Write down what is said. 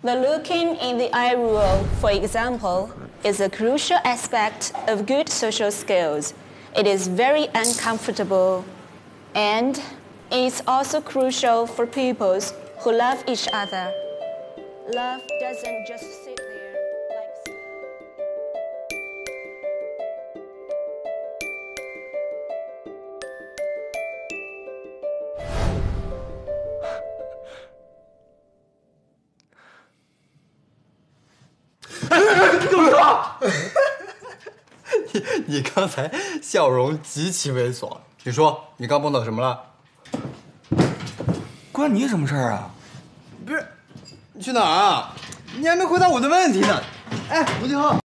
The looking in the eye rule, for example, is a crucial aspect of good social skills. It is very uncomfortable, and it's also crucial for pupils who love each other. Love doesn't just sit there like so.你给我说！你刚才笑容极其猥琐，你说你刚碰到什么了？ 关你什么事儿啊？不是，你去哪儿啊？你还没回答我的问题呢。哎，吴金浩。